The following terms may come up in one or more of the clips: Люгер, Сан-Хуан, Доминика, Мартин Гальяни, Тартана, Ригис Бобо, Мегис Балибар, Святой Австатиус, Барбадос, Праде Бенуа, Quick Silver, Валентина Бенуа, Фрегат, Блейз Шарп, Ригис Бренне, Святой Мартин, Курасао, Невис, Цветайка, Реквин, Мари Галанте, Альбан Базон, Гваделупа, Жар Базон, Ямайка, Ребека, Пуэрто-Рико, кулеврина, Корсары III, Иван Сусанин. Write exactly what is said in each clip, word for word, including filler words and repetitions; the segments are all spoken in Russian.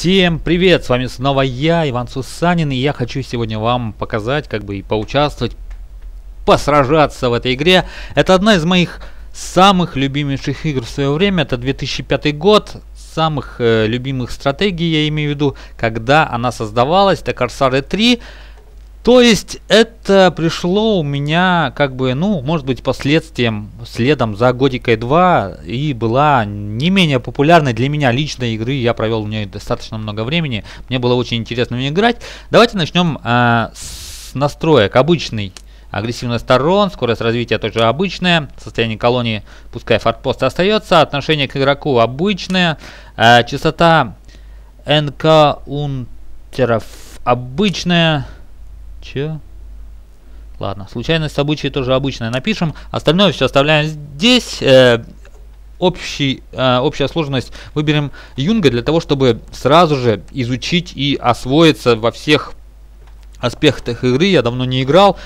Всем привет, с вами снова я, Иван Сусанин, и я хочу сегодня вам показать, как бы и поучаствовать, посражаться в этой игре. Это одна из моих самых любимейших игр в свое время, это две тысячи пятый год, самых э, любимых стратегий, я имею в виду, когда она создавалась, это Корсары три. То есть это пришло у меня, как бы, ну, может быть, последствием, следом за годикой два, и была не менее популярной для меня личной игры. Я провел в ней достаточно много времени, мне было очень интересно в ней играть. Давайте начнем э, с настроек. Обычный, агрессивность сторон, скорость развития тоже обычная, состояние колонии, пускай форпост остается, отношение к игроку обычное, э, частота энкаунтеров обычная. Че? Ладно, случайность обычаи тоже обычная. Напишем. Остальное все оставляем здесь. Э, общий, э, общая сложность. Выберем Юнга для того, чтобы сразу же изучить и освоиться во всех аспектах игры. Я давно не играл.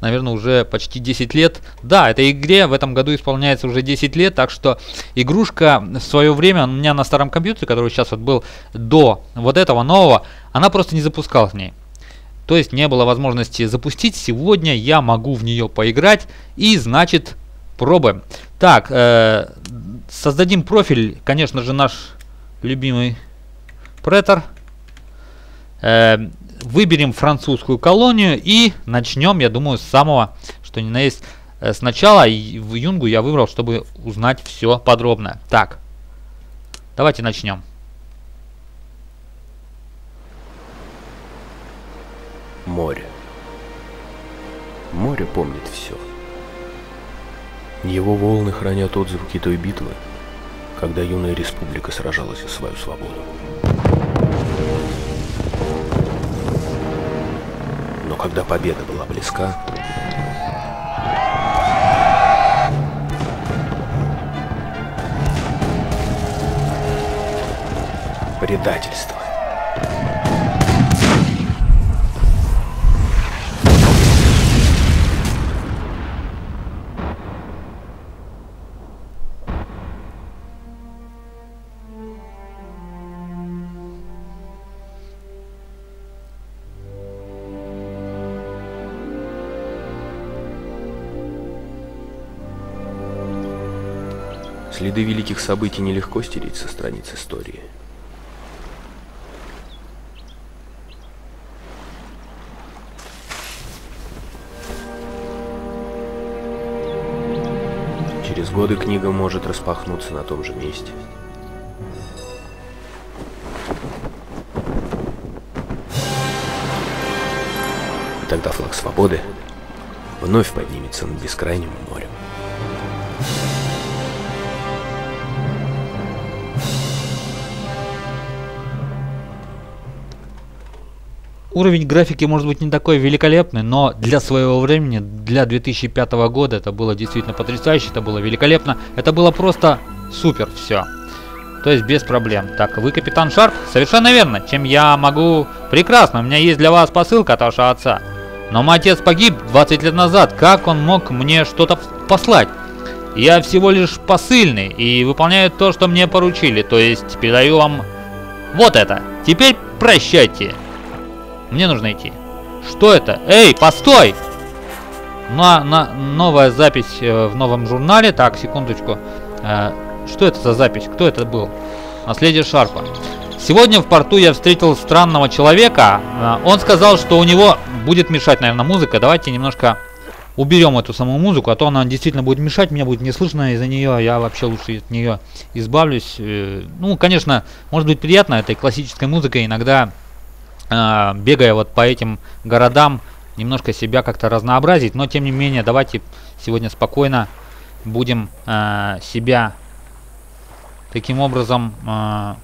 Наверное, уже почти десять лет. Да, этой игре в этом году исполняется уже десять лет. Так что игрушка в свое время у меня на старом компьютере, который сейчас вот был до вот этого нового, она просто не запускалась в ней. То есть не было возможности запустить. Сегодня я могу в нее поиграть. И значит пробуем. Так, э, создадим профиль. Конечно же, наш любимый претор. Э, выберем французскую колонию. И начнем, я думаю, с самого, что ни на есть. Сначала в Юнгу я выбрал, чтобы узнать все подробно. Так, давайте начнем. Море. Море помнит все. Его волны хранят отзвуки той битвы, когда юная республика сражалась за свою свободу. Но когда победа была близка, предательство. Следы великих событий нелегко стереть со страниц истории. Через годы книга может распахнуться на том же месте. И тогда флаг свободы вновь поднимется над бескрайним морем. Уровень графики может быть не такой великолепный, но для своего времени, для две тысячи пятого года, это было действительно потрясающе, это было великолепно, это было просто супер все. То есть без проблем. Так, вы капитан Шарп? Совершенно верно. Чем я могу? Прекрасно, у меня есть для вас посылка от вашего отца. Но мой отец погиб двадцать лет назад, как он мог мне что-то послать? Я всего лишь посыльный и выполняю то, что мне поручили, то есть передаю вам вот это. Теперь прощайте. Мне нужно идти. Что это? Эй, постой! На, на, новая запись э, в новом журнале. Так, секундочку. Э, что это за запись? Кто это был? Наследие Шарпа. Сегодня в порту я встретил странного человека. Э, он сказал, что у него будет мешать, наверное, музыка. Давайте немножко уберем эту самую музыку, а то она действительно будет мешать. Меня будет не слышно из-за нее. Я вообще лучше от нее избавлюсь. Э, ну, конечно, может быть приятно этой классической музыкой иногда... бегая вот по этим городам, немножко себя как-то разнообразить, но тем не менее давайте сегодня спокойно будем э, себя таким образом э,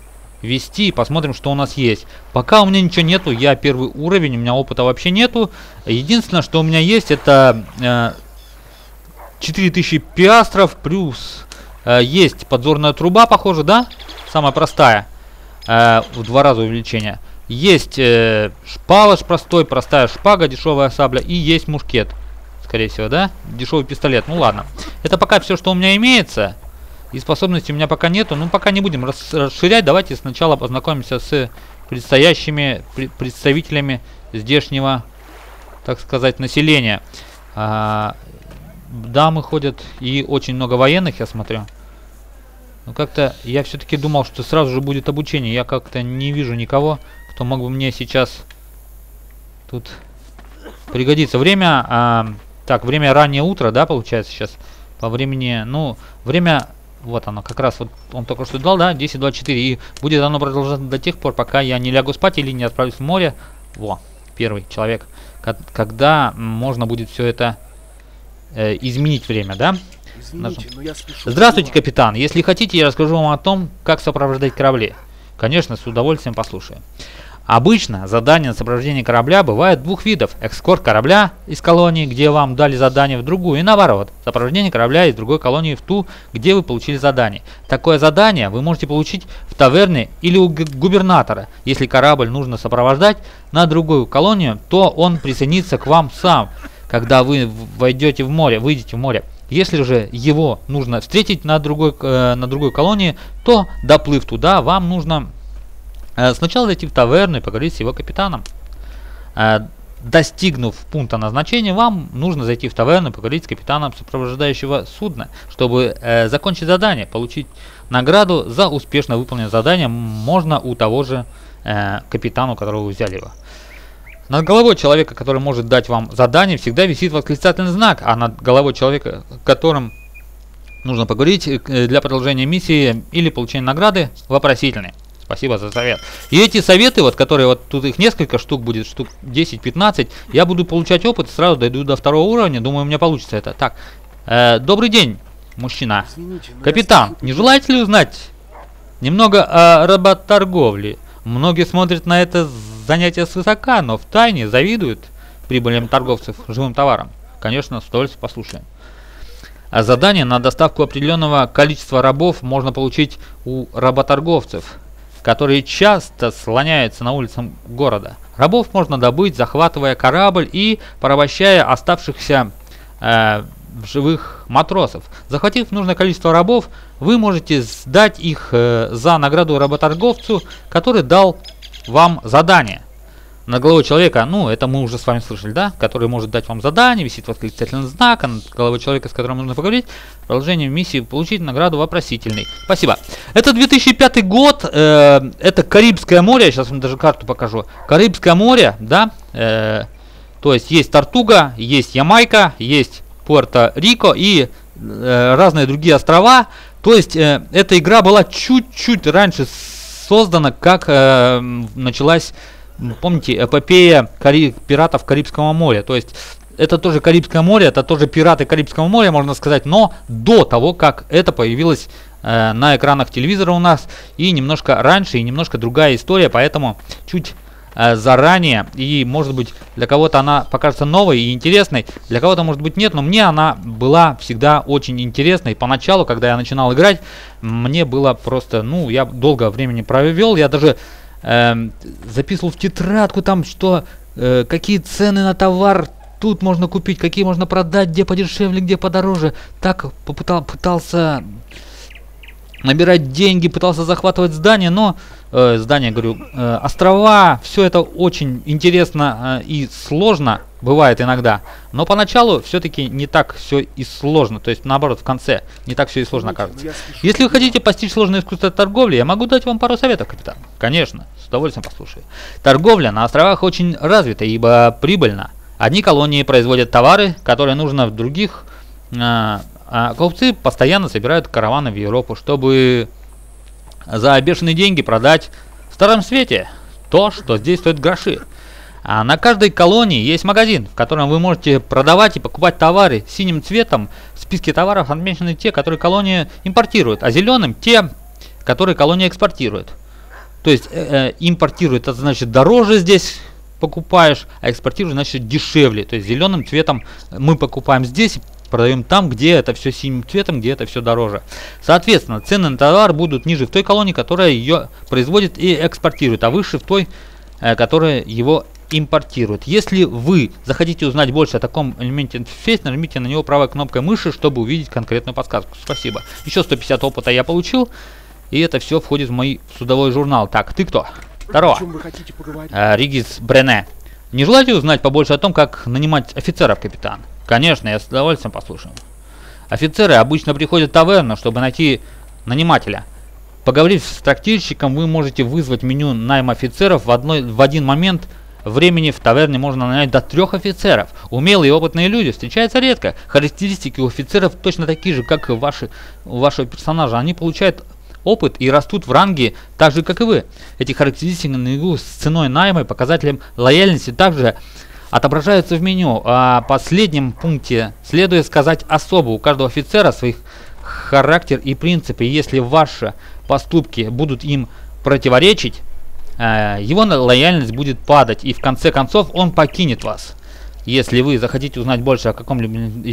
вести и посмотрим, что у нас есть. Пока у меня ничего нету, я первый уровень, у меня опыта вообще нету. Единственное, что у меня есть, это э, четыре тысячи пиастров плюс э, есть подзорная труба, похоже, да? Самая простая, э, в два раза увеличение. Есть э, шпала простой, простая шпага, дешевая сабля и есть мушкет, скорее всего, да? Дешевый пистолет, ну ладно. Это пока все, что у меня имеется. И способностей у меня пока нету. Ну, пока не будем расширять. Давайте сначала познакомимся с предстоящими представителями здешнего, так сказать, населения. А, дамы ходят и очень много военных, я смотрю. Но как-то я все-таки думал, что сразу же будет обучение. Я как-то не вижу никого, кто мог бы мне сейчас тут пригодиться. Время... А, так, время раннее утро, да, получается сейчас? По времени... Ну, время... Вот оно, как раз вот он только что дал, да, десять двадцать четыре. И будет оно продолжаться до тех пор, пока я не лягу спать или не отправлюсь в море. Во, первый человек. Когда можно будет все это э, изменить время, да? Извините, но я спешу. Здравствуйте, капитан. Если хотите, я расскажу вам о том, как сопровождать корабли. Конечно, с удовольствием послушаю. Обычно задание на сопровождение корабля бывает двух видов. Экскорт корабля из колонии, где вам дали задание, в другую, и наоборот. Сопровождение корабля из другой колонии в ту, где вы получили задание. Такое задание вы можете получить в таверне или у губернатора. Если корабль нужно сопровождать на другую колонию, то он присоединится к вам сам, когда вы войдете в море, выйдете в море. Если же его нужно встретить на другой, э, на другой колонии, то, доплыв туда, вам нужно... Сначала зайти в таверну и поговорить с его капитаном. Достигнув пункта назначения, вам нужно зайти в таверну и поговорить с капитаном сопровождающего судна, чтобы закончить задание. Получить награду за успешно выполненное задание можно у того же капитана, у которого вы взяли его. Над головой человека, который может дать вам задание, всегда висит восклицательный знак, а над головой человека, которым нужно поговорить для продолжения миссии или получения награды, вопросительный. Спасибо за совет. И эти советы, вот которые вот тут их несколько штук будет, штук десять-пятнадцать, я буду получать опыт и сразу дойду до второго уровня. Думаю, у меня получится это. Так, э, добрый день, мужчина. Извините, капитан, не желаете ли узнать немного о работорговле? Многие смотрят на это занятие свысока, но втайне завидуют прибылям торговцев живым товаром. Конечно, с удовольствием послушаем. А задание на доставку определенного количества рабов можно получить у работорговцев, которые часто слоняются на улицах города. Рабов можно добыть, захватывая корабль и порабощая оставшихся э, живых матросов. Захватив нужное количество рабов, вы можете сдать их э, за награду работорговцу, который дал вам задание. На голову человека, ну это мы уже с вами слышали, да, который может дать вам задание, висит восклицательный знак, а над головой человека, с которым нужно поговорить, продолжение миссии, получить награду вопросительный. Спасибо. Это две тысячи пятый год, э, это Карибское море, я сейчас вам даже карту покажу. Карибское море, да, э, то есть есть Тортуга, есть Ямайка, есть Пуэрто-Рико и э, разные другие острова. То есть э, эта игра была чуть-чуть раньше создана, как э, началась... Помните, эпопея кари... пиратов Карибского моря. То есть, это тоже Карибское море, это тоже пираты Карибского моря, можно сказать, но до того, как это появилось э, на экранах телевизора у нас, и немножко раньше, и немножко другая история, поэтому чуть э, заранее, и, может быть, для кого-то она покажется новой и интересной, для кого-то, может быть, нет, но мне она была всегда очень интересной. Поначалу, когда я начинал играть, мне было просто, ну, я долго времени провел, я даже... Эм, записывал в тетрадку там, что э, какие цены на товар тут можно купить, какие можно продать, где подешевле, где подороже. Так попытал, пытался набирать деньги, пытался захватывать здания, но э, здания, говорю, э, острова, все это очень интересно э, и сложно, бывает иногда, но поначалу все-таки не так все и сложно, то есть наоборот, в конце не так все и сложно кажется. Если вы хотите постичь сложное искусство торговли, я могу дать вам пару советов, капитан. Конечно, с удовольствием послушаю. Торговля на островах очень развита, ибо прибыльна. Одни колонии производят товары, которые нужно в других, а купцы постоянно собирают караваны в Европу, чтобы за бешеные деньги продать в Старом Свете то, что здесь стоит гроши. А на каждой колонии есть магазин, в котором вы можете продавать и покупать товары. Синим цветом в списке товаров отмечены те, которые колония импортирует, а зеленым те, которые колония экспортирует. То есть э, э, импортирует, это значит дороже здесь покупаешь, а экспортируешь, значит дешевле. То есть зеленым цветом мы покупаем здесь, продаем там, где это все синим цветом, где это все дороже. Соответственно, цены на товар будут ниже в той колонии, которая ее производит и экспортирует, а выше в той, э, которая его импортируют. Если вы захотите узнать больше о таком элементе интерфейса, нажмите на него правой кнопкой мыши, чтобы увидеть конкретную подсказку. Спасибо. Еще сто пятьдесят опыта я получил. И это все входит в мой судовой журнал. Так, ты кто? Второго. А, Ригис Бренне. Не желаете узнать побольше о том, как нанимать офицеров, капитан? Конечно, я с удовольствием послушаю. Офицеры обычно приходят в таверну, чтобы найти нанимателя. Поговорив с трактирщиком, вы можете вызвать меню найма офицеров в, одной, в один момент времени. В таверне можно нанять до трех офицеров. Умелые и опытные люди встречаются редко. Характеристики у офицеров точно такие же, как и ваши, у вашего персонажа. Они получают опыт и растут в ранге так же, как и вы. Эти характеристики наряду с ценой найма и показателем лояльности также отображаются в меню. О последнем пункте следует сказать особо. У каждого офицера своих характер и принципы. Если ваши поступки будут им противоречить, его лояльность будет падать, и в конце концов он покинет вас. Если вы захотите узнать больше о каком-либо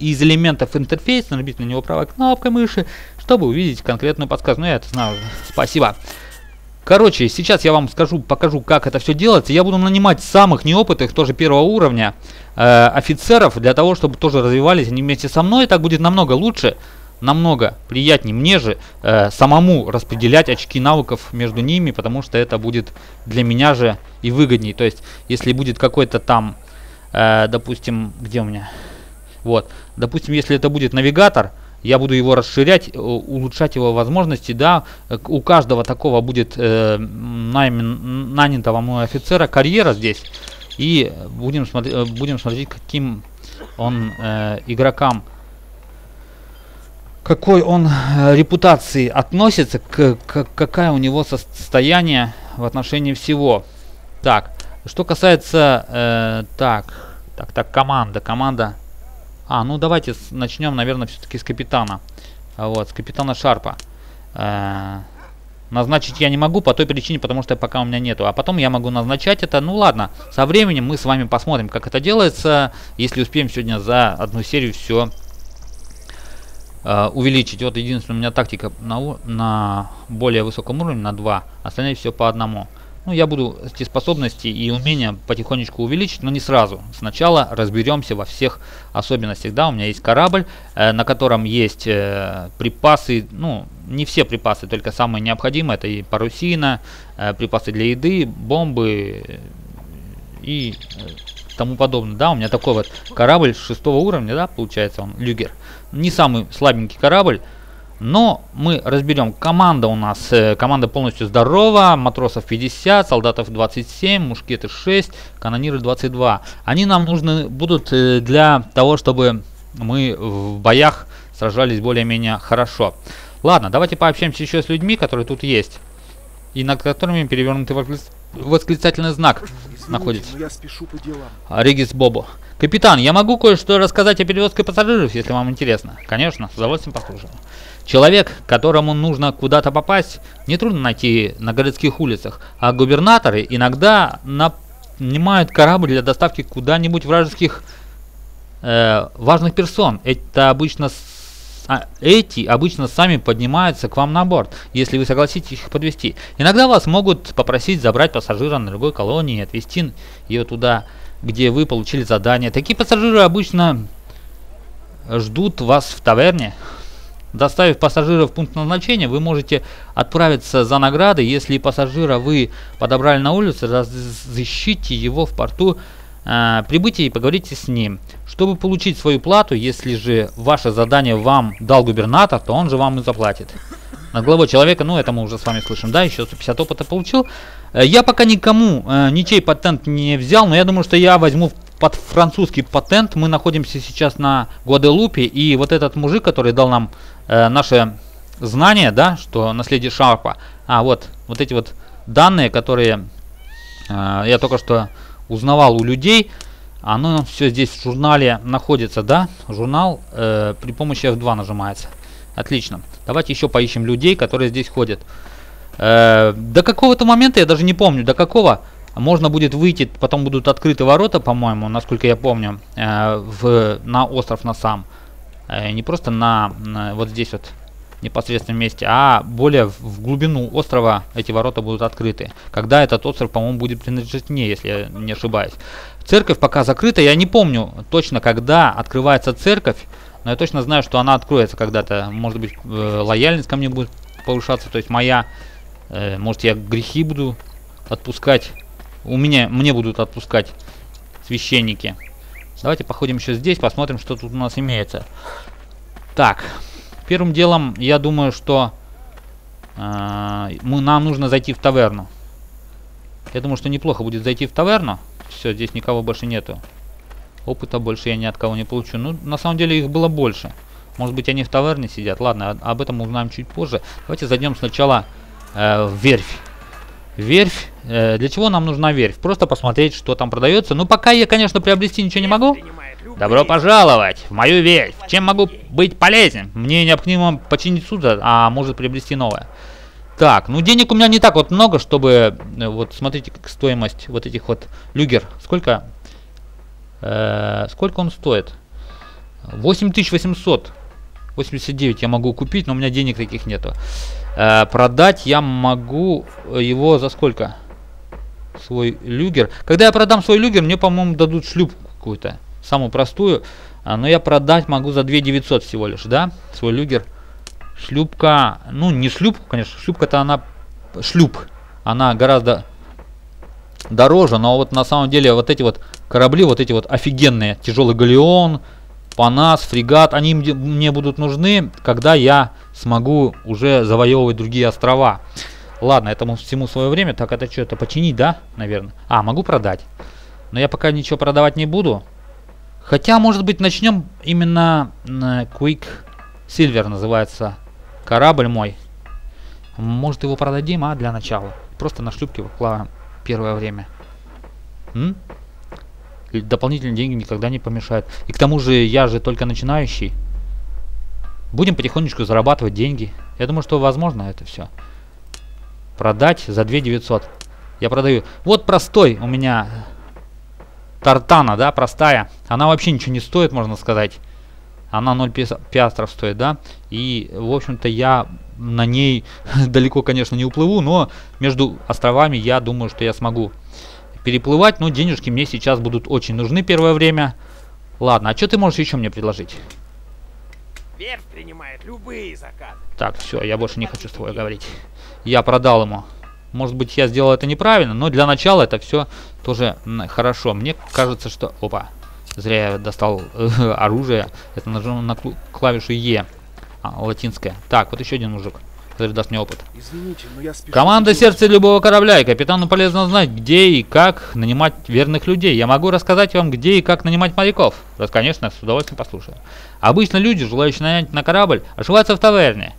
из элементов интерфейса, нажмите на него правой кнопкой мыши, чтобы увидеть конкретную подсказку. Ну, я это знаю уже. Спасибо. Короче, сейчас я вам скажу, покажу, как это все делается. Я буду нанимать самых неопытных, тоже первого уровня, э, офицеров, для того, чтобы тоже развивались они вместе со мной. Так будет намного лучше, намного приятнее мне же э, самому распределять очки навыков между ними, потому что это будет для меня же и выгоднее. То есть, если будет какой-то там, э, допустим, где у меня? Вот, допустим, если это будет навигатор, я буду его расширять, улучшать его возможности, да, у каждого такого будет э, найм, нанятого мной офицера карьера здесь, и будем, смотри, будем смотреть, каким он э, игрокам, какой он э, репутации относится, к, к, какая у него состояние в отношении всего. Так, что касается, э, так, так, так, команда, команда. А, ну давайте с, начнем, наверное, все-таки с капитана. Вот, с капитана Шарпа. Э-э- назначить я не могу по той причине, потому что пока у меня нету. А потом я могу назначать это. Ну ладно, со временем мы с вами посмотрим, как это делается. Если успеем сегодня за одну серию все э- увеличить. Вот единственная у меня тактика на, на более высоком уровне, на два. Остальные все по одному. Ну, я буду эти способности и умения потихонечку увеличить, но не сразу. Сначала разберемся во всех особенностях. Да, у меня есть корабль, э, на котором есть э, припасы, ну, не все припасы, только самые необходимые. Это и парусина, э, припасы для еды, бомбы и тому подобное. Да, у меня такой вот корабль шестого уровня, да, получается он, люгер. Не самый слабенький корабль. Но мы разберем. Команда у нас, э, команда полностью здорова, матросов пятьдесят, солдатов двадцать семь, мушкеты шесть, канониры двадцать два. Они нам нужны будут э, для того, чтобы мы в боях сражались более-менее хорошо. Ладно, давайте пообщаемся еще с людьми, которые тут есть, и над которыми перевернутый восклиц... восклицательный знак Извините, находится. Я спешу по делам. Ригис Бобо. Капитан, я могу кое-что рассказать о перевозке пассажиров, если вам интересно. Конечно, с удовольствием послушаю. Человек, которому нужно куда-то попасть, нетрудно найти на городских улицах, а губернаторы иногда нанимают корабль для доставки куда-нибудь вражеских э, важных персон. Это обычно с, а, эти обычно сами поднимаются к вам на борт, если вы согласитесь их подвести. Иногда вас могут попросить забрать пассажира на другой колонии и отвезти ее туда, где вы получили задание. Такие пассажиры обычно ждут вас в таверне. Доставив пассажиров в пункт назначения, вы можете отправиться за наградой. Если пассажира вы подобрали на улице, разыщите его в порту э, прибытия и поговорите с ним, чтобы получить свою плату. Если же ваше задание вам дал губернатор, то он же вам и заплатит. Над главой человека, ну это мы уже с вами слышим, да, еще сто пятьдесят опыта получил. Э, я пока никому, э, ничей патент не взял, но я думаю, что я возьму в под французский патент. Мы находимся сейчас на Гваделупе, и вот этот мужик, который дал нам э, наше знание, да, что наследие Шарпа, а вот, вот эти вот данные, которые э, я только что узнавал у людей, оно все здесь в журнале находится, да, журнал э, при помощи эф два нажимается. Отлично, давайте еще поищем людей, которые здесь ходят. Э, до какого-то момента, я даже не помню, до какого, можно будет выйти, потом будут открыты ворота, по-моему, насколько я помню, э, в, на остров, на сам. Э, не просто на, на вот здесь вот, непосредственном месте, а более в глубину острова эти ворота будут открыты. Когда этот остров, по-моему, будет принадлежать мне, если я не ошибаюсь. Церковь пока закрыта, я не помню точно, когда открывается церковь, но я точно знаю, что она откроется когда-то. Может быть, лояльность ко мне будет повышаться, то есть моя, может, я грехи буду отпускать, у меня, мне будут отпускать священники. Давайте походим еще здесь, посмотрим, что тут у нас имеется. Так, первым делом, я думаю, что э, мы, нам нужно зайти в таверну. Я думаю, что неплохо будет зайти в таверну. Все, здесь никого больше нету. Опыта больше я ни от кого не получу. Ну, на самом деле их было больше. Может быть, они в таверне сидят. Ладно, об этом узнаем чуть позже. Давайте зайдем сначала э, в верфь. Верфь. Э, для чего нам нужна верфь? Просто посмотреть, что там продается. Ну, пока я, конечно, приобрести ничего не могу. Добро пожаловать в мою верфь. Чем могу быть полезен? Мне необходимо починить судно, а может приобрести новое. Так, ну денег у меня не так вот много, чтобы... Вот смотрите, как стоимость вот этих вот люгер. Сколько? Э, сколько он стоит? восемь тысяч восемьсот восемьдесят девять я могу купить, но у меня денег таких нету. Э, продать я могу его за сколько? Свой люгер. Когда я продам свой люгер, мне, по-моему, дадут шлюпку какую-то. Самую простую. Но я продать могу за две тысячи девятьсот всего лишь, да? Свой люгер. Шлюпка. Ну, не шлюпку, конечно. Шлюпка-то она... Шлюп. Она гораздо дороже. Но вот на самом деле вот эти вот корабли, вот эти вот офигенные. Тяжелый галеон, панас, фрегат. Они мне будут нужны, когда я смогу уже завоевывать другие острова. Ладно, этому всему свое время. Так, это что-то починить, да? Наверное. А, могу продать. Но я пока ничего продавать не буду. Хотя, может быть, начнем именно Quick Silver называется корабль мой. Может, его продадим, а, для начала. Просто на шлюпке выплаваем первое время. М? Дополнительные деньги никогда не помешают. И к тому же, я же только начинающий. Будем потихонечку зарабатывать деньги. Я думаю, что возможно это все. Продать за две тысячи девятьсот. Я продаю. Вот простой у меня... Тартана, да, простая. Она вообще ничего не стоит, можно сказать. Она ноль пиастров стоит, да. И, в общем-то, я на ней далеко, конечно, не уплыву, но между островами я думаю, что я смогу переплывать. Но денежки мне сейчас будут очень нужны первое время. Ладно, а что ты можешь еще мне предложить? Верфь принимает любые заказы. Так, все, я больше не хочу с тобой говорить. Я продал ему. Может быть, я сделал это неправильно, но для начала это все тоже хорошо. Мне кажется, что... Опа, зря я достал оружие. Это нажал на клавишу Е, латинская. Так, вот еще один мужик, который даст мне опыт. Извините, но я спешу... Команда сердца любого корабля, и капитану полезно знать, где и как нанимать верных людей. Я могу рассказать вам, где и как нанимать моряков. Раз, конечно, с удовольствием послушаю. Обычно люди, желающие нанять на корабль, ошиваются в таверне.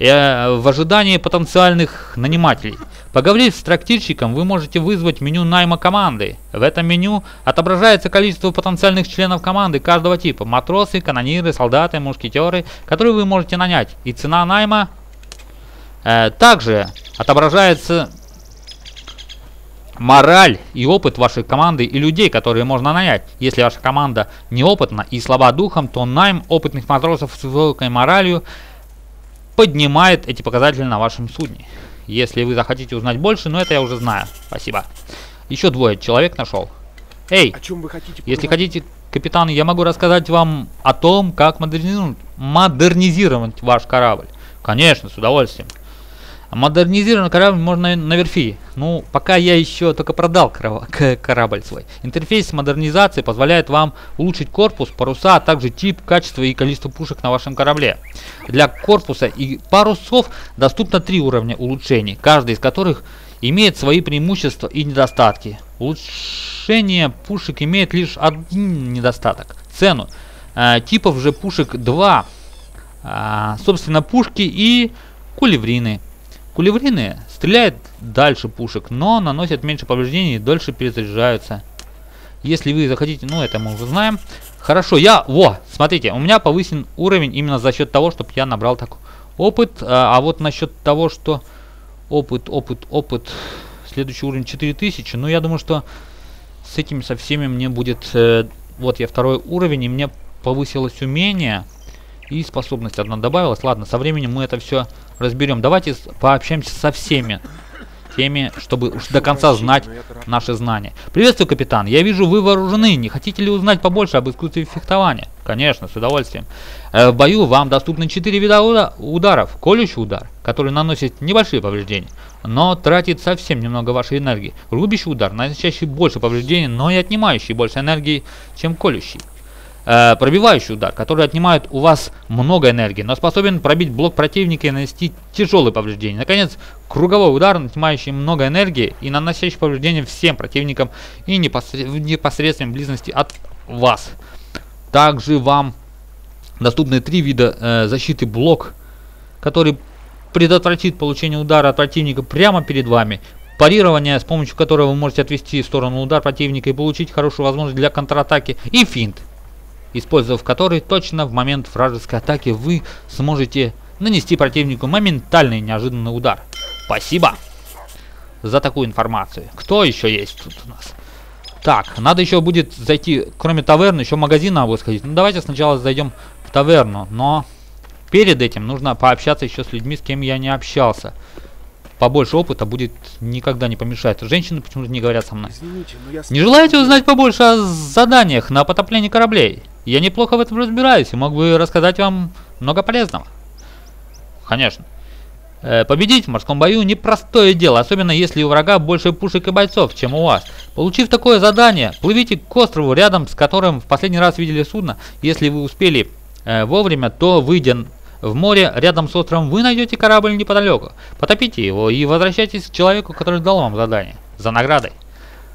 В ожидании потенциальных нанимателей. Поговорив с трактирщиком, вы можете вызвать меню найма команды. В этом меню отображается количество потенциальных членов команды каждого типа. Матросы, канониры, солдаты, мушкетеры, которые вы можете нанять. И цена найма э, также отображается мораль и опыт вашей команды и людей, которые можно нанять. Если ваша команда неопытна и слаба духом, то найм опытных матросов с высокой моралью поднимает эти показатели на вашем судне. Если вы захотите узнать больше, но это я уже знаю. Спасибо. Еще двое человек нашел. Эй, о чем вы хотите, если хотите, капитан, я могу рассказать вам о том, как модернизировать, модернизировать ваш корабль. Конечно, с удовольствием. Модернизированный корабль можно на верфи. Ну, пока я еще только продал корабль свой. Интерфейс модернизации позволяет вам улучшить корпус, паруса, а также тип, качество и количество пушек на вашем корабле. Для корпуса и парусов доступно три уровня улучшений, каждый из которых имеет свои преимущества и недостатки. Улучшение пушек имеет лишь один недостаток – цену. Э, типов же пушек два, э, собственно, пушки и кулеврины. Кулеврины стреляют дальше пушек, но наносят меньше повреждений и дольше перезаряжаются. Если вы захотите, ну это мы уже знаем. Хорошо, я, во, смотрите, у меня повысен уровень именно за счет того, чтобы я набрал такой опыт. А, а вот насчет того, что опыт, опыт, опыт, следующий уровень четыре тысячи, ну я думаю, что с этим со всеми мне будет, э, вот я второй уровень, и мне повысилось умение. И способность одна добавилась. Ладно, со временем мы это все разберем. Давайте пообщаемся со всеми теми, чтобы уж до конца знать наши знания. Приветствую, капитан. Я вижу, вы вооружены. Не хотите ли узнать побольше об искусстве фехтования? Конечно, с удовольствием. В бою вам доступны четыре вида ударов. Колющий удар, который наносит небольшие повреждения, но тратит совсем немного вашей энергии. Рубящий удар, наносящий больше повреждений, но и отнимающий больше энергии, чем колющий. Э, пробивающий удар, который отнимает у вас много энергии, но способен пробить блок противника и нанести тяжелые повреждения. Наконец, круговой удар, отнимающий много энергии и наносящий повреждения всем противникам и непосред... в непосредственной близости от вас. Также вам доступны три вида э, защиты: блок, который предотвратит получение удара от противника прямо перед вами, парирование, с помощью которого вы можете отвести в сторону удар противника и получить хорошую возможность для контратаки, и финт, использовав который точно в момент вражеской атаки вы сможете нанести противнику моментальный неожиданный удар. Спасибо за такую информацию. Кто еще есть тут у нас? Так, надо еще будет зайти, кроме таверны, еще в магазин надо будет сходить. Ну давайте сначала зайдем в таверну, но перед этим нужно пообщаться еще с людьми, с кем я не общался. Побольше опыта будет, никогда не помешает. Женщины почему-то не говорят со мной. Извините, но я... Не желаете узнать побольше о заданиях на потопление кораблей? Я неплохо в этом разбираюсь и мог бы рассказать вам много полезного. Конечно. Э, победить в морском бою непростое дело, особенно если у врага больше пушек и бойцов, чем у вас. Получив такое задание, плывите к острову, рядом с которым в последний раз видели судно. Если вы успели э, вовремя, то выйдя в море рядом с островом, вы найдете корабль неподалеку. Потопите его и возвращайтесь к человеку, который дал вам задание, за наградой.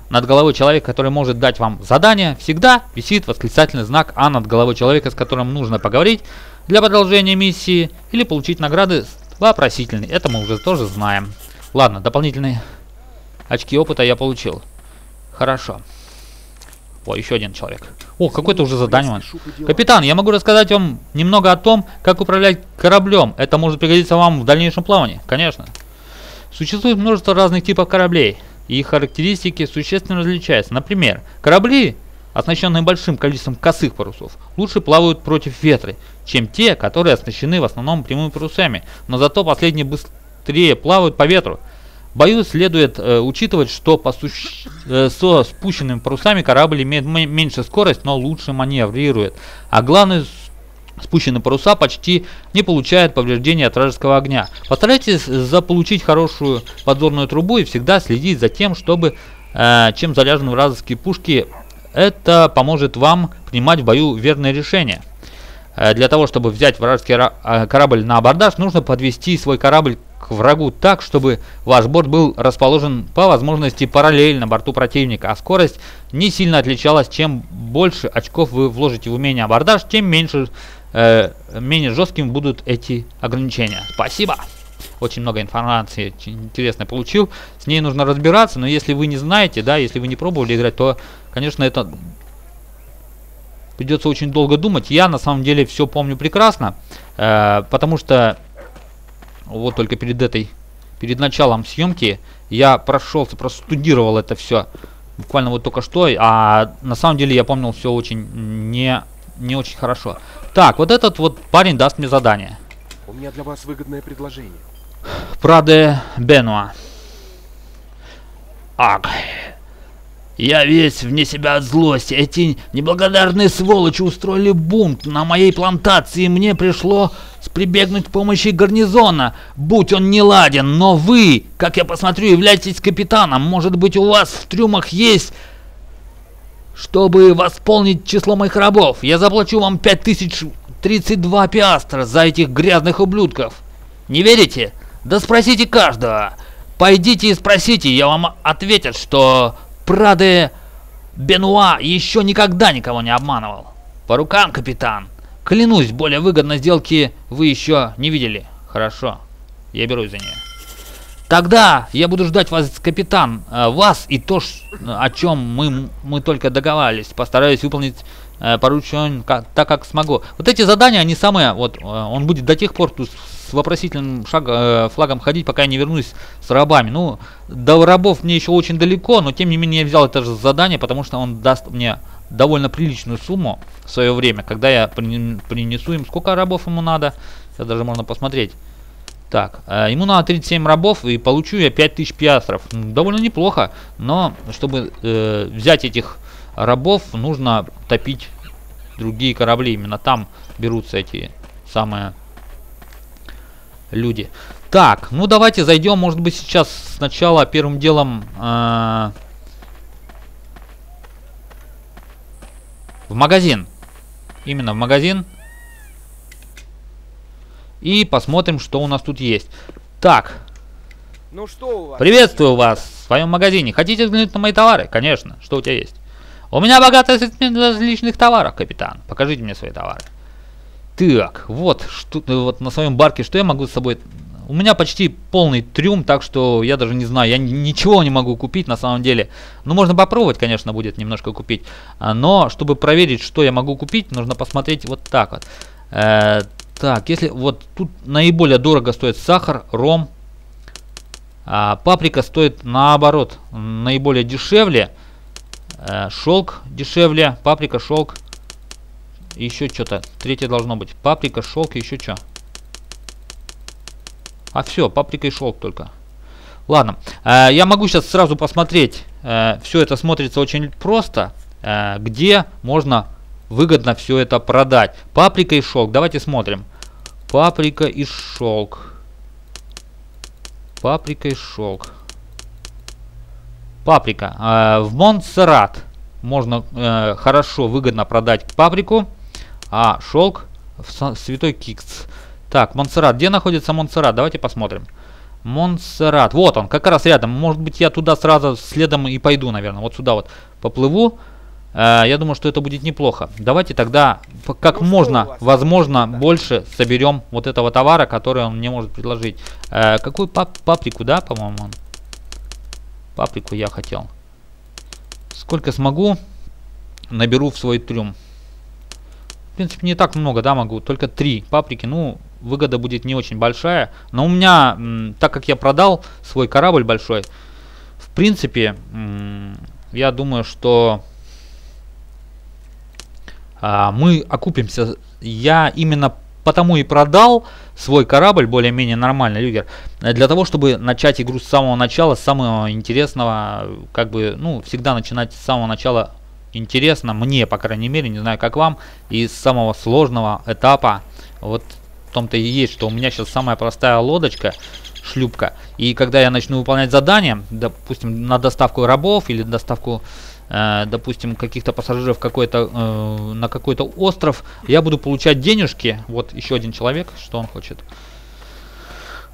Над головой человека, который может дать вам задание, всегда висит восклицательный знак, а над головой человека, с которым нужно поговорить для продолжения миссии или получить награды, вопросительный. Это мы уже тоже знаем. Ладно, дополнительные очки опыта я получил. Хорошо. О, еще один человек. О, какой-то уже задание. Капитан, я могу рассказать вам немного о том, как управлять кораблем. Это может пригодиться вам в дальнейшем плавании. Конечно. Существует множество разных типов кораблей, и их характеристики существенно различаются. Например, корабли, оснащенные большим количеством косых парусов, лучше плавают против ветра, чем те, которые оснащены в основном прямыми парусами, но зато последние быстрее плавают по ветру. Бою следует э, учитывать, что по суще... э, со спущенными парусами корабль имеет меньшую скорость, но лучше маневрирует. А главное, спущенные паруса почти не получают повреждения от вражеского огня. Постарайтесь заполучить хорошую подзорную трубу и всегда следить за тем, чтобы э, чем заряжены вражеские пушки. Это поможет вам принимать в бою верные решения. Э, для того, чтобы взять вражеский корабль на абордаж, нужно подвести свой корабль к врагу так, чтобы ваш борт был расположен по возможности параллельно борту противника, а скорость не сильно отличалась. Чем больше очков вы вложите в умение абордаж, тем меньше, э, менее жесткими будут эти ограничения. Спасибо. Очень много информации интересной получил. С ней нужно разбираться, но если вы не знаете, да, если вы не пробовали играть, то, конечно, это придется очень долго думать. Я на самом деле все помню прекрасно, э, потому что вот только перед этой, перед началом съемки я прошелся, простудировал это все буквально вот только что, а на самом деле я помнил все очень не, не очень хорошо. Так, вот этот вот парень даст мне задание. У меня для вас выгодное предложение. Праде Бенуа. Ак. Я весь вне себя от злости. Эти неблагодарные сволочи устроили бунт на моей плантации, и мне пришло прибегнуть к помощи гарнизона, будь он неладен. Но вы, как я посмотрю, являетесь капитаном. Может быть, у вас в трюмах есть, чтобы восполнить число моих рабов. Я заплачу вам пять тысяч тридцать два пиастра за этих грязных ублюдков. Не верите? Да спросите каждого. Пойдите и спросите, я вам ответят, что Праде Бенуа еще никогда никого не обманывал. По рукам, капитан. Клянусь, более выгодной сделки вы еще не видели. Хорошо, я берусь за нее. Тогда я буду ждать вас, капитан, вас и то, о чем мы, мы только договаривались. Постараюсь выполнить поручение так, как смогу. Вот эти задания, они самые, вот, он будет до тех пор тут с вопросительным шаг, флагом ходить, пока я не вернусь с рабами. Ну, до рабов мне еще очень далеко, но тем не менее я взял это же задание, потому что он даст мне довольно приличную сумму в свое время, когда я принесу им. Сколько рабов ему надо? Сейчас даже можно посмотреть. Так, ему надо тридцать семь рабов, и получу я пять тысяч пиастров. Довольно неплохо, но чтобы э, взять этих рабов, нужно топить другие корабли. Именно там берутся эти самые люди. Так, ну давайте зайдем, может быть, сейчас сначала первым делом э, в магазин. Именно в магазин. И посмотрим, что у нас тут есть. Так. Ну что у вас? Приветствую вас в своем магазине. Хотите взглянуть на мои товары? Конечно. Что у тебя есть? У меня богатый ассортимент различных товаров, капитан. Покажите мне свои товары. Так, вот, что, вот на своем барке что я могу с собой... У меня почти полный трюм, так что я даже не знаю. Я ничего не могу купить на самом деле. Ну, можно попробовать, конечно, будет немножко купить. Но, чтобы проверить, что я могу купить, нужно посмотреть вот так вот. Э-э Так, если вот тут наиболее дорого стоит сахар, ром, а паприка стоит наоборот, наиболее дешевле, э, шелк дешевле, паприка, шелк, еще что-то, третье должно быть, паприка, шелк и еще что. А все, паприка и шелк только. Ладно, э, я могу сейчас сразу посмотреть, э, все это смотрится очень просто, э, где можно... выгодно все это продать. Паприка и шелк. Давайте смотрим. Паприка и шелк. Паприка и шелк. Паприка. Э, в Монсеррат можно э, хорошо, выгодно продать паприку. А шелк в Святой Китс. Так, Монсеррат. Где находится Монсеррат? Давайте посмотрим. Монсеррат. Вот он, как раз рядом. Может быть, я туда сразу следом и пойду, наверное. Вот сюда вот поплыву. Я думаю, что это будет неплохо. Давайте тогда как можно, возможно, больше соберем вот этого товара, который он мне может предложить. Э, какую пап паприку, да, по-моему? Паприку я хотел. Сколько смогу, наберу в свой трюм. В принципе, не так много, да, могу. Только три паприки. Ну, выгода будет не очень большая. Но у меня, так как я продал свой корабль большой, в принципе, я думаю, что... мы окупимся. Я именно потому и продал свой корабль более-менее нормально, Люгер, для того, чтобы начать игру с самого начала, с самого интересного, как бы, ну, всегда начинать с самого начала интересно, мне, по крайней мере, не знаю, как вам, и с самого сложного этапа. Вот в том-то и есть, что у меня сейчас самая простая лодочка, шлюпка, и когда я начну выполнять задания, допустим, на доставку рабов или доставку... допустим, каких-то пассажиров какой-то, э, на какой-то остров, я буду получать денежки. Вот еще один человек, что он хочет.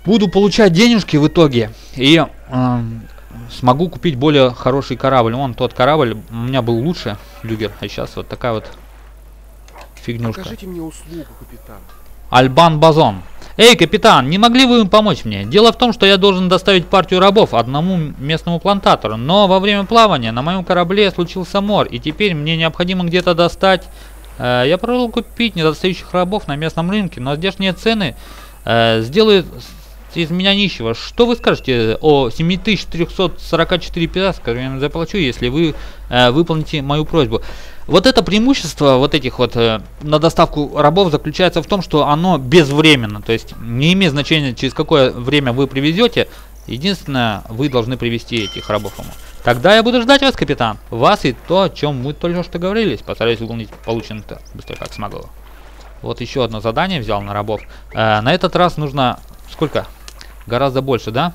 Буду получать денежки в итоге и э, смогу купить более хороший корабль. Вон тот корабль у меня был лучше, Люгер, а сейчас вот такая вот фигнюшка. Покажите мне услугу, капитан. Альбан Базон. Эй, капитан, не могли вы им помочь мне? Дело в том, что я должен доставить партию рабов одному местному плантатору, но во время плавания на моем корабле случился мор, и теперь мне необходимо где-то достать... Э, я пробовал купить недостающих рабов на местном рынке, но здешние цены э, сделают из меня нищего. Что вы скажете о семь тысяч триста сорок четыре пиастров, которые я заплачу, если вы э, выполните мою просьбу? Вот это преимущество вот этих вот э, на доставку рабов заключается в том, что оно безвременно, то есть не имеет значения, через какое время вы привезете, единственное, вы должны привезти этих рабов ему. Тогда я буду ждать вас, капитан, вас и то, о чем мы только что говорились, постараюсь выполнить полученное быстро, как смогу. Вот еще одно задание взял на рабов, э, на этот раз нужно сколько? Гораздо больше, да?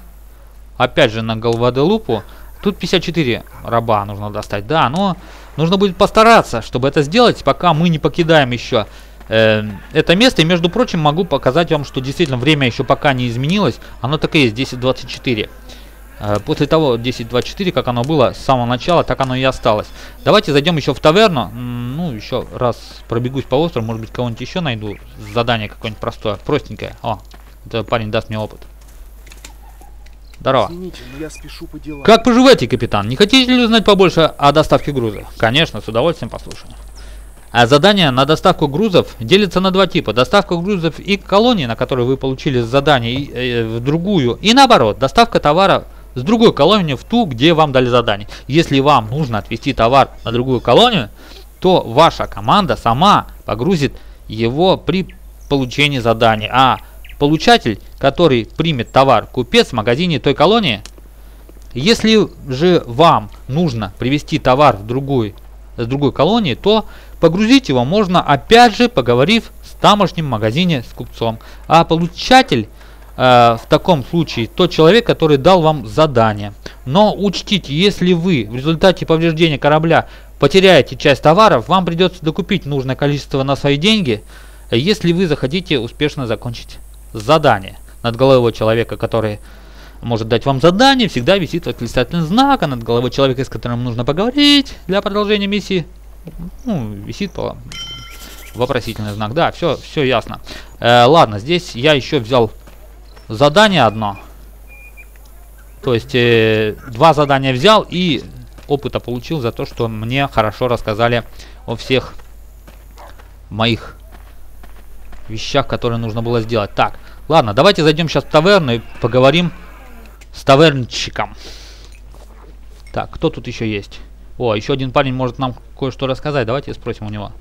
Опять же на Гваделупу, тут пятьдесят четыре раба нужно достать, да, но... нужно будет постараться, чтобы это сделать, пока мы не покидаем еще э, это место. И, между прочим, могу показать вам, что действительно время еще пока не изменилось. Оно так и есть, десять двадцать четыре. Э, после того десять двадцать четыре, как оно было с самого начала, так оно и осталось. Давайте зайдем еще в таверну. Ну, еще раз пробегусь по острову, может быть, кого-нибудь еще найду. Задание какое-нибудь простое, простенькое. О, этот парень даст мне опыт. Здорово. Извините, я спешу по делам. Как поживаете, капитан? Не хотите ли узнать побольше о доставке грузов? Конечно, с удовольствием послушаем. А задание на доставку грузов делится на два типа. Доставка грузов и колонии, на которые вы получили задание, и, э, в другую. И наоборот, доставка товара с другой колонии в ту, где вам дали задание. Если вам нужно отвезти товар на другую колонию, то ваша команда сама погрузит его при получении задания, а получатель, который примет товар, купец в магазине той колонии. Если же вам нужно привезти товар в другую, с другой колонии, то погрузить его можно, опять же, поговорив с тамошним магазине с купцом. А получатель э, в таком случае тот человек, который дал вам задание. Но учтите, если вы в результате повреждения корабля потеряете часть товаров, вам придется докупить нужное количество на свои деньги, если вы захотите успешно закончить задание. Над головой человека, который может дать вам задание, всегда висит восклицательный знак, а над головой человека, с которым нужно поговорить для продолжения миссии, ну, висит по... вопросительный знак. Да, все, все ясно. Э, ладно, здесь я еще взял задание одно. То есть э, два задания взял и опыта получил за то, что мне хорошо рассказали о всех моих вещах, которые нужно было сделать. Так, ладно, давайте зайдем сейчас в таверну и поговорим с тавернчиком. Так, кто тут еще есть? О, еще один парень может нам кое-что рассказать. Давайте спросим у него.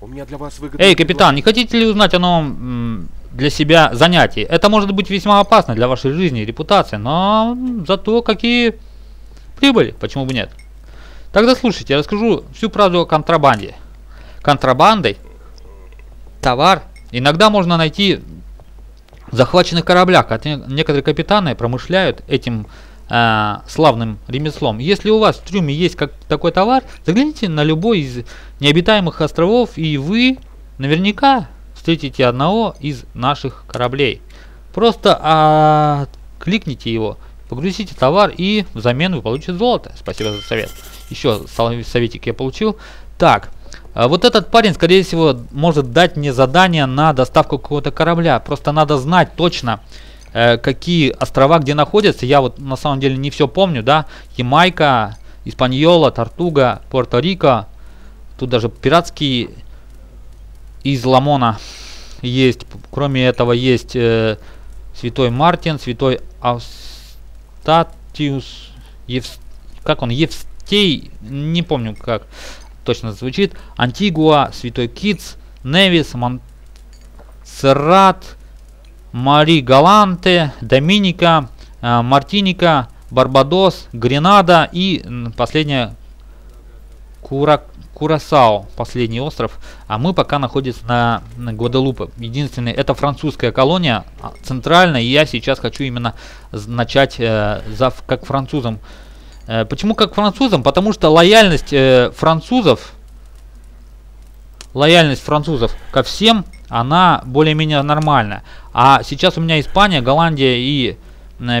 У меня для вас выгодно... Эй, капитан, не хотите ли узнать о новом для себя занятии? Это может быть весьма опасно для вашей жизни и репутации, но зато какие прибыли, почему бы нет? Тогда слушайте, я расскажу всю правду о контрабанде. Контрабандой товар иногда можно найти в захваченных кораблях. Некоторые капитаны промышляют этим э, славным ремеслом. Если у вас в трюме есть как такой товар, загляните на любой из необитаемых островов, и вы наверняка встретите одного из наших кораблей. Просто откликните его, погрузите товар, и взамен вы получите золото. Спасибо за совет. Еще советик я получил. Так, вот этот парень, скорее всего, может дать мне задание на доставку какого-то корабля. Просто надо знать точно, какие острова где находятся. Я вот на самом деле не все помню, да. Ямайка, Испаньола, Тортуга, Пуэрто-Рико. Тут даже пиратские из Ламона есть. Кроме этого есть э, Святой Мартин, Святой Австатиус. Австатиус, Евс... как он, Евстей, не помню, как точно звучит, Антигуа, Святой Китс, Невис, Монсеррат, Мари Галанте, Доминика, э, Мартиника, Барбадос, Гренада и последняя Кура... Курасао, последний остров, а мы пока находимся на, на Гваделупе. Единственное, это французская колония, центральная, и я сейчас хочу именно начать э, за, как французом. Э, почему как французом? Потому что лояльность э, французов, лояльность французов ко всем, она более-менее нормальная. А сейчас у меня Испания, Голландия и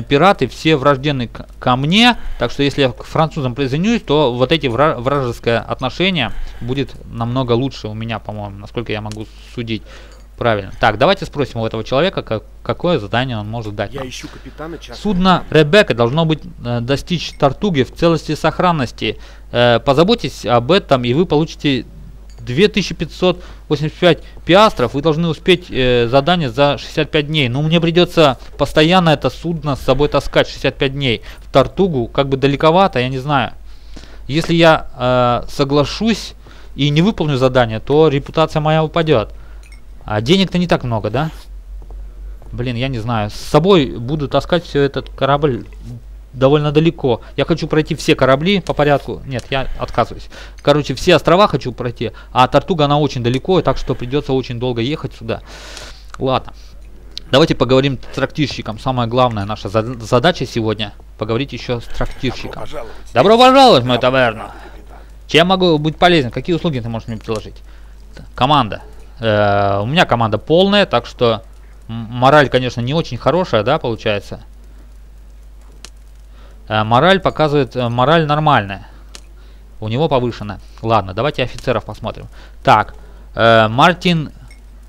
пираты все враждены ко мне, так что если я к французам присоединюсь, то вот эти вражеское отношение будет намного лучше у меня, по-моему, насколько я могу судить правильно. Так, давайте спросим у этого человека, как, какое задание он может дать. Я ищу капитана. Судно Ребека должно быть э, достичь Тортуги в целости и сохранности. Э, позаботьтесь об этом, и вы получите две тысячи пятьсот восемьдесят пять пиастров. Вы должны успеть э, задание за шестьдесят пять дней. Но мне придется постоянно это судно с собой таскать шестьдесят пять дней. В Тортугу как бы далековато, я не знаю. Если я э, соглашусь и не выполню задание, то репутация моя упадет. А денег-то не так много, да? Блин, я не знаю. С собой буду таскать все этот корабль довольно далеко. Я хочу пройти все корабли по порядку. Нет, я отказываюсь. Короче, все острова хочу пройти. А Тортуга, она очень далеко, так что придется очень долго ехать сюда. Ладно. Давайте поговорим с трактирщиком. Самая главная наша задача сегодня — поговорить еще с трактирщиком. Добро пожаловать в мою таверну. Чем могу быть полезен? Какие услуги ты можешь мне предложить? Команда. Э-э- у меня команда полная, так что мораль, конечно, не очень хорошая, да, получается. Мораль показывает, мораль нормальная. У него повышена. Ладно, давайте офицеров посмотрим. Так, э, Мартин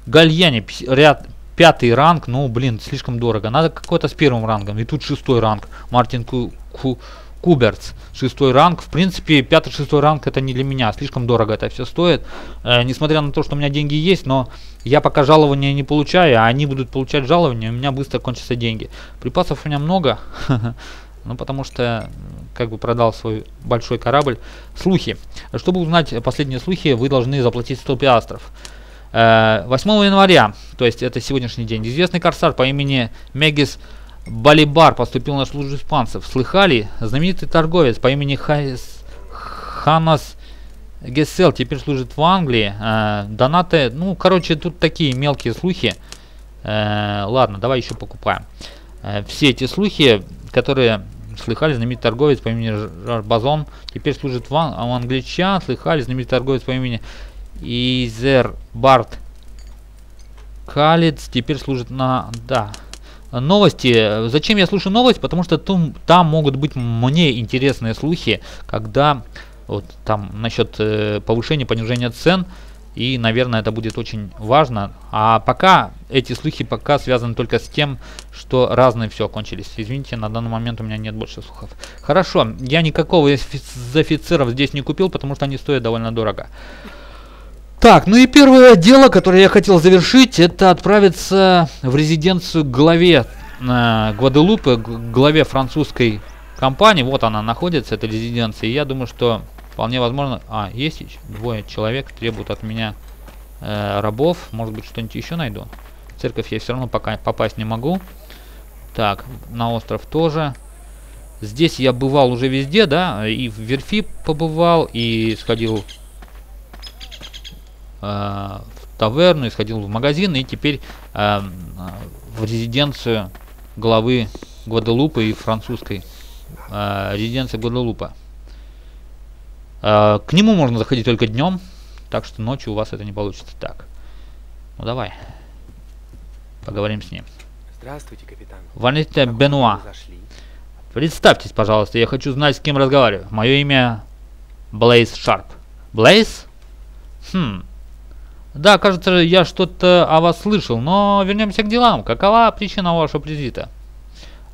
Гальяни, ряд, пятый ранг. Ну, блин, слишком дорого. Надо какой-то с первым рангом. И тут шестой ранг. Мартин Ку, Ку, Куберц, шестой ранг. В принципе, пятый, шестой ранг — это не для меня. Слишком дорого это все стоит. Э, несмотря на то, что у меня деньги есть, но я пока жалования не получаю, а они будут получать жалования, у меня быстро кончатся деньги. Припасов у меня много. Ну, потому что как бы продал свой большой корабль. Слухи. Чтобы узнать последние слухи, вы должны заплатить сто пиастров. восьмого января, то есть это сегодняшний день, известный корсар по имени Мегис Балибар поступил на службу испанцев. Слыхали? Знаменитый торговец по имени Хайс... Ханас Гессел теперь служит в Англии. Э, донаты, ну, короче, тут такие мелкие слухи. Э, ладно, давай еще покупаем. Э, все эти слухи, которые слыхали, знаменитый торговец по имени Жар Базон теперь служит в Ан... а у англичан. Слыхали, знаменитый торговец по имени Изер Барт Калец теперь служит на... Да. Новости. Зачем я слушаю новость? Потому что там, там могут быть мне интересные слухи, когда вот там насчет э, повышения, понижения цен. И, наверное, это будет очень важно. А пока эти слухи пока связаны только с тем, что разные все кончились. Извините, на данный момент у меня нет больше слухов. Хорошо, я никакого из офицеров здесь не купил, потому что они стоят довольно дорого. Так, ну и первое дело, которое я хотел завершить, это отправиться в резиденцию к главе э, Гваделупы, к главе французской компании. Вот она находится, эта резиденция. И я думаю, что вполне возможно... А, есть еще двое человек, требуют от меня э, рабов. Может быть, что-нибудь еще найду. В церковь я все равно пока попасть не могу. Так, на остров тоже. Здесь я бывал уже везде, да, и в верфи побывал, и сходил... в таверну, и сходил в магазин, и теперь э, в резиденцию главы Гваделупы и французской э, резиденции Гваделупа. Э, к нему можно заходить только днем, так что ночью у вас это не получится. Так, ну давай поговорим с ним. Здравствуйте, капитан. Валентина Бенуа. Представьтесь, пожалуйста, я хочу знать, с кем разговариваю. Мое имя Блейз Шарп. Блейз? Хм. Да, кажется, я что-то о вас слышал, но вернемся к делам. Какова причина вашего визита?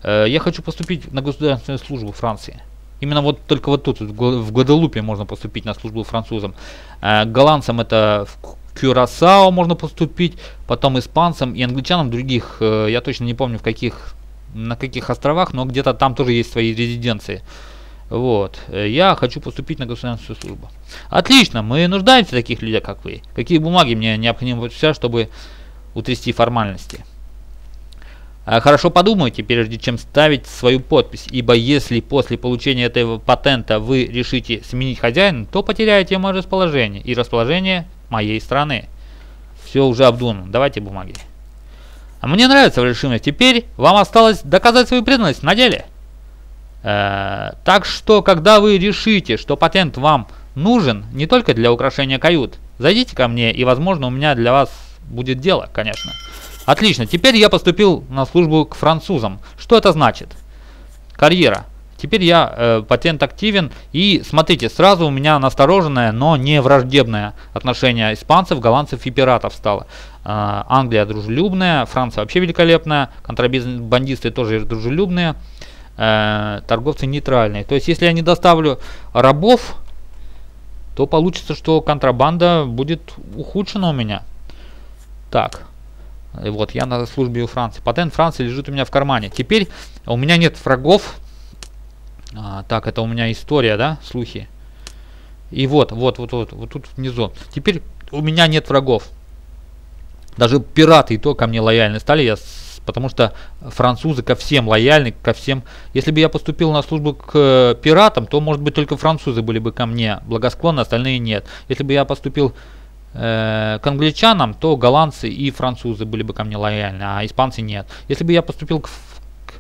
Э, я хочу поступить на государственную службу Франции. Именно вот только вот тут, в Гваделупе, можно поступить на службу французам. Э, голландцам это в Курасао можно поступить, потом испанцам и англичанам других. Э, я точно не помню, в каких, на каких островах, но где-то там тоже есть свои резиденции. Вот, я хочу поступить на государственную службу. Отлично, мы нуждаемся в таких людях, как вы. Какие бумаги мне необходимо все, чтобы утрясти формальности? Хорошо подумайте, прежде чем ставить свою подпись, ибо если после получения этого патента вы решите сменить хозяина, то потеряете мое расположение и расположение моей страны. Все уже обдумано, давайте бумаги. Мне нравится ваша решимость, теперь вам осталось доказать свою преданность на деле. Так что, когда вы решите, что патент вам нужен не только для украшения кают, зайдите ко мне, и, возможно, у меня для вас будет дело, конечно. Отлично, теперь я поступил на службу к французам. Что это значит? Карьера. Теперь я, э, патент активен, и, смотрите, сразу у меня настороженное, но не враждебное отношение испанцев, голландцев и пиратов стало. Э, Англия дружелюбная, Франция вообще великолепная, контрабандисты тоже дружелюбные. Торговцы нейтральные. То есть, если я не доставлю рабов, то получится, что контрабанда будет ухудшена у меня. Так, и вот я на службе у Франции. Патент Франции лежит у меня в кармане. Теперь у меня нет врагов. А, так, это у меня история, да, слухи. И вот, вот, вот, вот, вот тут внизу. Теперь у меня нет врагов. Даже пираты и то ко мне лояльны стали. Я Потому что французы ко всем лояльны, ко всем. Если бы я поступил на службу к пиратам, то, может быть, только французы были бы ко мне благосклонны, остальные нет. Если бы я поступил э, к англичанам, то голландцы и французы были бы ко мне лояльны, а испанцы нет. Если бы я поступил к, к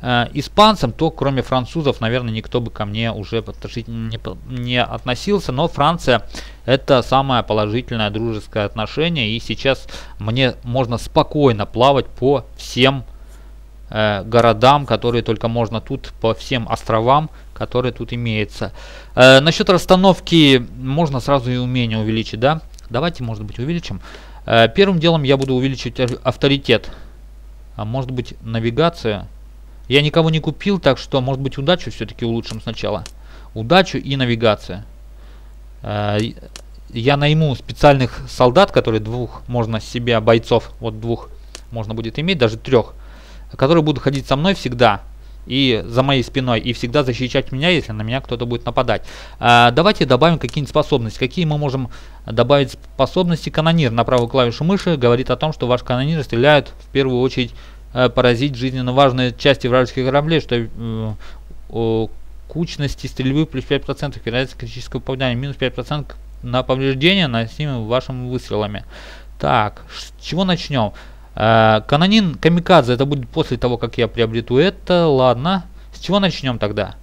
э, испанцам, то кроме французов, наверное, никто бы ко мне уже не, не относился. Но Франция — это самое положительное дружеское отношение, и сейчас мне можно спокойно плавать по всем э, городам, которые только можно тут, по всем островам, которые тут имеются. Э, насчет расстановки можно сразу и умение увеличить, да? Давайте, может быть, увеличим. Э, первым делом я буду увеличить авторитет, а может быть, навигация. Я никого не купил, так что, может быть, удачу все-таки улучшим сначала. Удачу и навигация. Я найму специальных солдат, которые двух можно себя бойцов, вот двух можно будет иметь, даже трех, которые будут ходить со мной всегда. и за моей спиной, и всегда защищать меня, если на меня кто-то будет нападать. А, давайте добавим какие-нибудь способности. Какие мы можем добавить способности? Канонир на правую клавишу мыши говорит о том, что ваш канонир стреляет в первую очередь э, поразить жизненно важные части вражеских кораблей, что э, э, кучности стрельбы плюс пять процентов, вероятность критического попадания минус пять процентов на повреждения, наносимые вашими выстрелами. Так, с чего начнем? Э, канонин камикадзе, это будет после того, как я приобрету это. Ладно, с чего начнем тогда?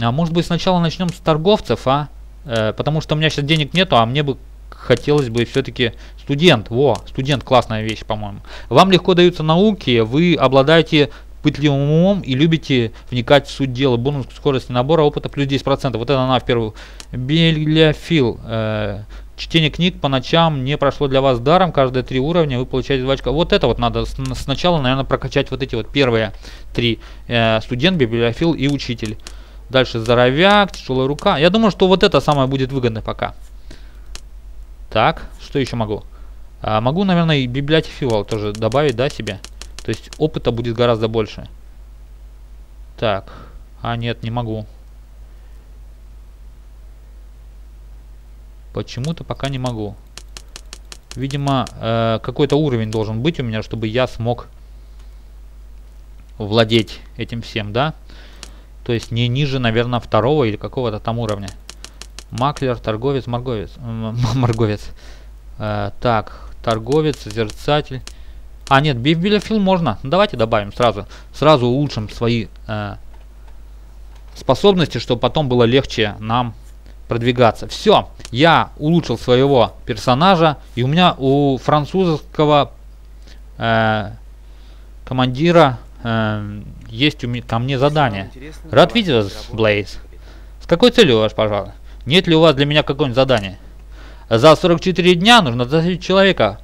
А может быть, сначала начнем с торговцев, а? Э, потому что у меня сейчас денег нету, а мне бы хотелось бы все-таки студент. Во, студент классная вещь, по-моему. Вам легко даются науки, вы обладаете пытливым умом и любите вникать в суть дела. Бонус к скорости набора опыта плюс десять процентов. Вот это она в первую. Беляфил. Э, чтение книг по ночам не прошло для вас даром. Каждые три уровня вы получаете два очка. Вот это вот надо сначала, наверное, прокачать вот эти вот первые три. Э, студент, библиофил и учитель. Дальше здоровяк, тяжелая рука. Я думаю, что вот это самое будет выгодно пока. Так, что еще могу? А, могу, наверное, и библиофил тоже добавить, да, себе. То есть опыта будет гораздо больше. Так. А, нет, не могу. Почему-то пока не могу. Видимо, э, какой-то уровень должен быть у меня, чтобы я смог владеть этим всем, да? То есть не ниже, наверное, второго или какого-то там уровня. Маклер, торговец, морговец. Морговец. Э, так, торговец, созерцатель. А, нет, библиофил можно. Давайте добавим сразу. Сразу улучшим свои э, способности, чтобы потом было легче нам продвигаться. Все, я улучшил своего персонажа. И у меня у французского э, командира э, есть у меня, ко мне задание. Рад видеть вас, Блейз. С какой целью у вас, пожалуй? Нет ли у вас для меня какое-нибудь задание? За сорок четыре дня нужно доставить человека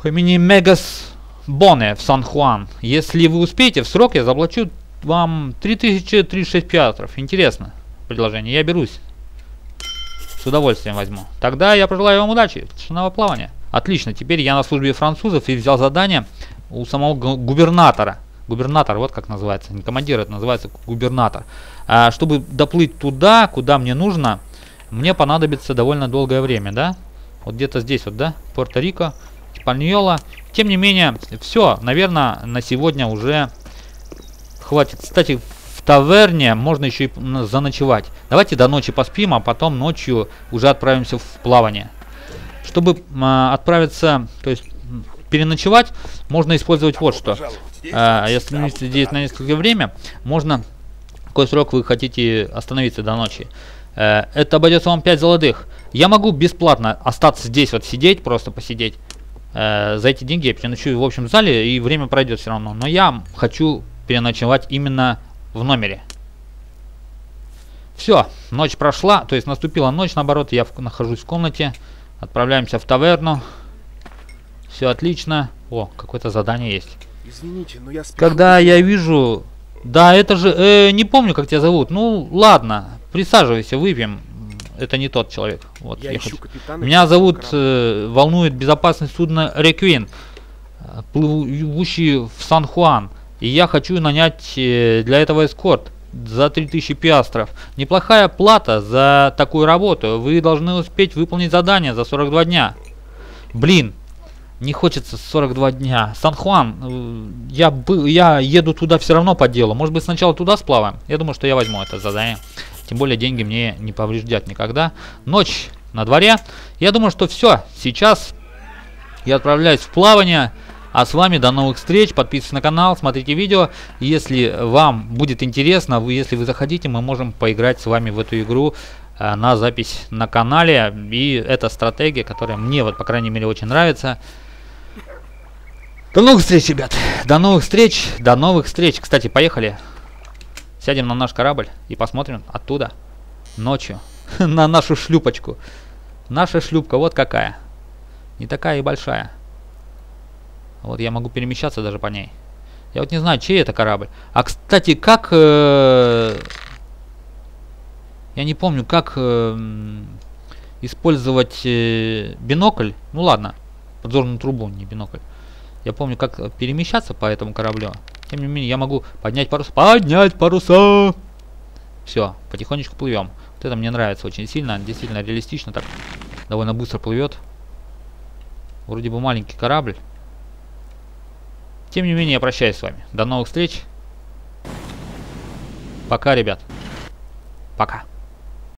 по имени Мегас Боне в Сан-Хуан. Если вы успеете в срок, я заплачу вам три тысячи тридцать шесть пиастров. Интересно предложение. Я берусь. С удовольствием возьму. Тогда я пожелаю вам удачи. Шестного плавания. Отлично. Теперь я на службе французов и взял задание у самого губернатора. Губернатор, вот как называется. Не командир, это называется губернатор. А, чтобы доплыть туда, куда мне нужно, мне понадобится довольно долгое время, да? Вот где-то здесь вот, да? Пуэрто-Рико. Испаньола. Тем не менее, все, наверное, на сегодня уже хватит. Кстати, в таверне можно еще и заночевать. Давайте до ночи поспим, а потом ночью уже отправимся в плавание. Чтобы э, отправиться, то есть переночевать, можно использовать вот что. Э, если здесь на несколько время, можно, какой срок вы хотите остановиться до ночи. Э, это обойдется вам пять золотых. Я могу бесплатно остаться здесь вот сидеть, просто посидеть. За эти деньги я переночую в общем зале, и время пройдет все равно. Но я хочу переночевать именно в номере. Все, ночь прошла, то есть наступила ночь, наоборот, я в, нахожусь в комнате. Отправляемся в таверну. Все отлично. О, какое-то задание есть. Извините, но я спешу. Когда я вижу... Да, это же... Э, не помню, как тебя зовут. Ну, ладно, присаживайся, выпьем. Это не тот человек. Вот, я я ищу капитана. Меня зовут, э, волнует безопасность судна Реквин, плывущий в Сан-Хуан. И я хочу нанять э, для этого эскорт за три тысячи пиастров. Неплохая плата за такую работу. Вы должны успеть выполнить задание за сорок два дня. Блин, не хочется сорок два дня. Сан-Хуан, э, я, я еду туда все равно по делу. Может быть, сначала туда сплаваем? Я думаю, что я возьму это задание. Тем более деньги мне не повредят никогда. Ночь на дворе. Я думаю, что все. Сейчас я отправляюсь в плавание. А с вами до новых встреч. Подписывайтесь на канал, смотрите видео. Если вам будет интересно, вы, если вы захотите, мы можем поиграть с вами в эту игру э, на запись на канале. И это стратегия, которая мне, вот по крайней мере, очень нравится. До новых встреч, ребят. До новых встреч. До новых встреч. Кстати, поехали. Сядем на наш корабль и посмотрим оттуда ночью на нашу шлюпочку. Наша шлюпка вот какая. Не такая и большая. Вот я могу перемещаться даже по ней. Я вот не знаю, чей это корабль. А, кстати, как... Э, я не помню, как э, использовать э, бинокль. Ну ладно, подзорную трубу, не бинокль. Я помню, как перемещаться по этому кораблю. Тем не менее, я могу поднять парус. Поднять паруса! Все, потихонечку плывем. Вот это мне нравится очень сильно. Действительно реалистично так. Довольно быстро плывет. Вроде бы маленький корабль. Тем не менее, я прощаюсь с вами. До новых встреч. Пока, ребят. Пока.